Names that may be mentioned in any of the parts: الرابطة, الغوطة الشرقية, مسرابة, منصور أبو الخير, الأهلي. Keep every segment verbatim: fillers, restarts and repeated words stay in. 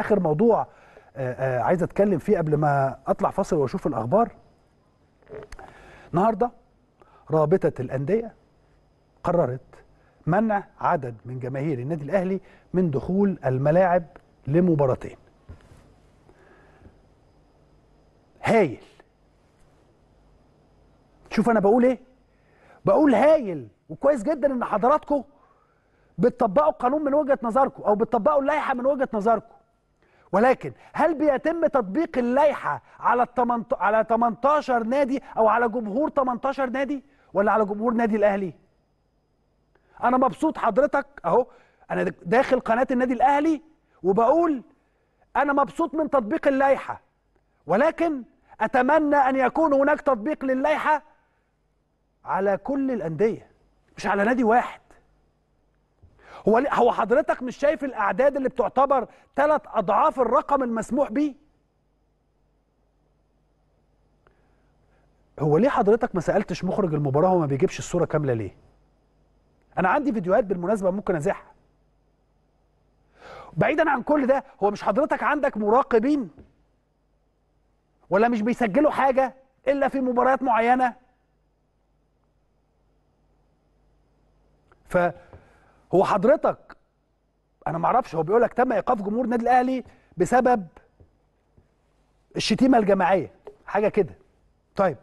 اخر موضوع عايز اتكلم فيه قبل ما اطلع فاصل واشوف الاخبار. النهارده رابطه الانديه قررت منع عدد من جماهير النادي الاهلي من دخول الملاعب لمباراتين. هايل. شوف انا بقول ايه؟ بقول هايل، وكويس جدا ان حضراتكم بتطبقوا القانون من وجهه نظركم او بتطبقوا اللائحه من وجهه نظركم. ولكن هل بيتم تطبيق اللائحه على على تمنتاشر نادي او على جمهور تمنتاشر نادي ولا على جمهور نادي الاهلي؟ انا مبسوط حضرتك اهو، انا داخل قناه النادي الاهلي وبقول انا مبسوط من تطبيق اللائحه، ولكن اتمنى ان يكون هناك تطبيق للائحه على كل الانديه مش على نادي واحد. هو هو حضرتك مش شايف الاعداد اللي بتعتبر ثلاث اضعاف الرقم المسموح بيه؟ هو ليه حضرتك ما سالتش مخرج المباراه وما بيجيبش الصوره كامله ليه؟ انا عندي فيديوهات بالمناسبه ممكن ازحها. بعيدا عن كل ده، هو مش حضرتك عندك مراقبين؟ ولا مش بيسجلوا حاجه الا في مباريات معينه؟ ف هو حضرتك انا ما اعرفش، هو بيقول لك تم ايقاف جمهور النادي الاهلي بسبب الشتيمه الجماعيه حاجه كده. طيب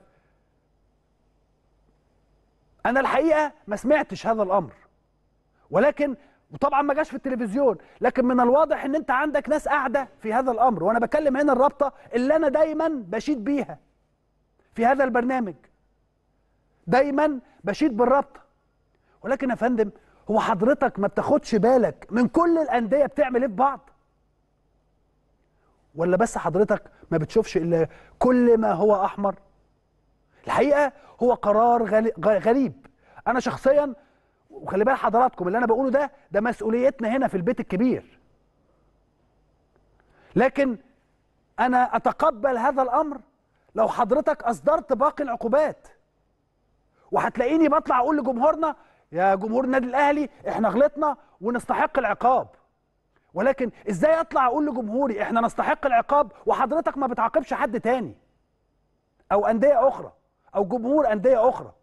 انا الحقيقه ما سمعتش هذا الامر، ولكن وطبعا ما جاش في التلفزيون، لكن من الواضح ان انت عندك ناس قاعده في هذا الامر. وانا بكلم هنا الرابطه اللي انا دايما بشيد بيها في هذا البرنامج، دايما بشيد بالرابطه. ولكن يا فندم، هو حضرتك ما بتاخدش بالك من كل الانديه بتعمل ايه في بعض؟ ولا بس حضرتك ما بتشوفش الا كل ما هو احمر؟ الحقيقه هو قرار غريب. انا شخصيا، وخلي بال حضراتكم اللي انا بقوله ده ده مسؤوليتنا هنا في البيت الكبير، لكن انا اتقبل هذا الامر لو حضرتك اصدرت باقي العقوبات. وهتلاقيني بطلع اقول لجمهورنا يا جمهور النادي الاهلي احنا غلطنا ونستحق العقاب، ولكن ازاي اطلع اقول لجمهوري احنا نستحق العقاب وحضرتك ما بتعاقبش حد تاني او انديه اخرى او جمهور انديه اخرى؟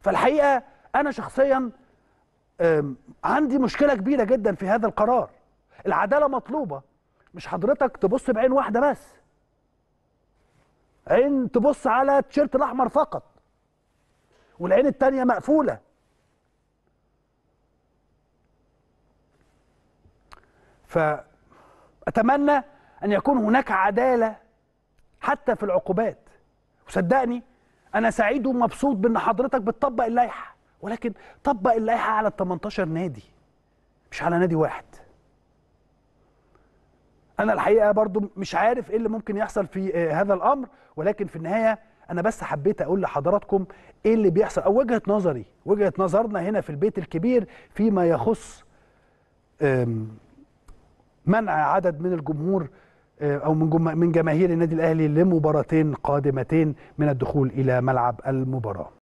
فالحقيقه انا شخصيا عندي مشكله كبيره جدا في هذا القرار. العداله مطلوبه، مش حضرتك تبص بعين واحده بس، عين تبص على التيشيرت الاحمر فقط والعين التانية مقفولة. فأتمنى أن يكون هناك عدالة حتى في العقوبات. وصدقني أنا سعيد ومبسوط بأن حضرتك بتطبق اللائحة، ولكن طبق اللائحة على تمنتاشر نادي مش على نادي واحد. أنا الحقيقة برضو مش عارف إيه اللي ممكن يحصل في هذا الأمر، ولكن في النهاية أنا بس حبيت أقول لحضراتكم إيه اللي بيحصل، أو وجهة نظري، وجهة نظرنا هنا في البيت الكبير فيما يخص منع عدد من الجمهور أو من جماهير النادي الأهلي لمباراتين قادمتين من الدخول إلى ملعب المباراة.